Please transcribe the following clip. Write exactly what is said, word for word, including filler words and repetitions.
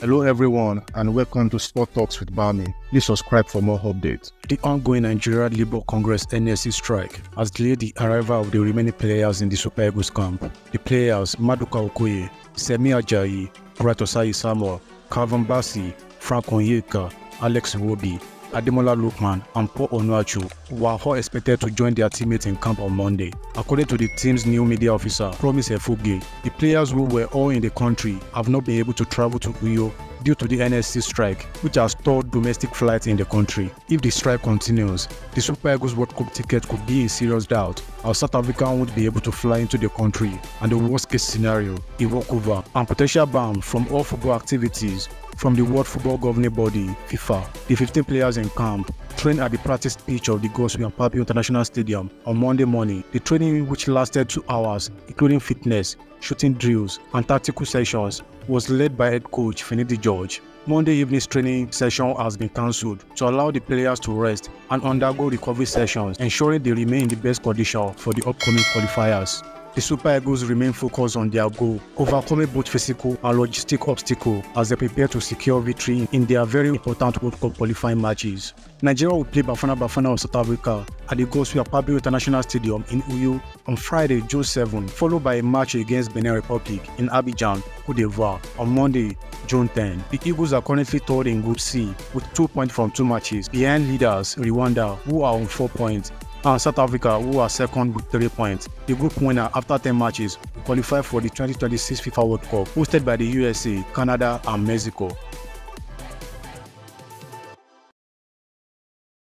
Hello everyone and welcome to Sport Talks with Bammy. Please subscribe for more updates. The ongoing Nigeria Labour Congress N L C strike has delayed the arrival of the remaining players in the Super Eagles camp. The players Maduka Okoye, Semi Ajayi, Bright Osayi-Samuel, Calvin Bassey, Frank Onyeka, Alex Iwobi, Ademola Lukman and Paul Onuachu were all expected to join their teammates in camp on Monday. According to the team's new media officer, Promise Efuge, the players who were all in the country have not been able to travel to Uyo due to the N L C strike, which has stalled domestic flights in the country. If the strike continues, the Super Eagles World Cup ticket could be in serious doubt, as South Africa won't be able to fly into the country, and the worst-case scenario, a walkover, and potential ban from all football activities from the World Football Governing Body, FIFA. The fifteen players in camp trained at the practice pitch of the Godswill Akpabio International Stadium on Monday morning. The training, which lasted two hours, including fitness, shooting drills, and tactical sessions, was led by head coach Finidi George. Monday evening's training session has been cancelled to allow the players to rest and undergo recovery sessions, ensuring they remain in the best condition for the upcoming qualifiers. The Super Eagles remain focused on their goal, overcoming both physical and logistic obstacles as they prepare to secure victory in their very important World Cup qualifying matches. Nigeria will play Bafana Bafana of South Africa at the Godswill Akpabio International Stadium in Uyo on Friday, June seventh, followed by a match against Benin Republic in Abidjan, Cote d'Ivoire on Monday, June tenth. The Eagles are currently third in Group C with two points from two matches, behind leaders Rwanda, who are on four points, and South Africa, who are second with three points. The group winner after ten matches will qualify for the twenty twenty-six FIFA World Cup, hosted by the U S A, Canada and Mexico.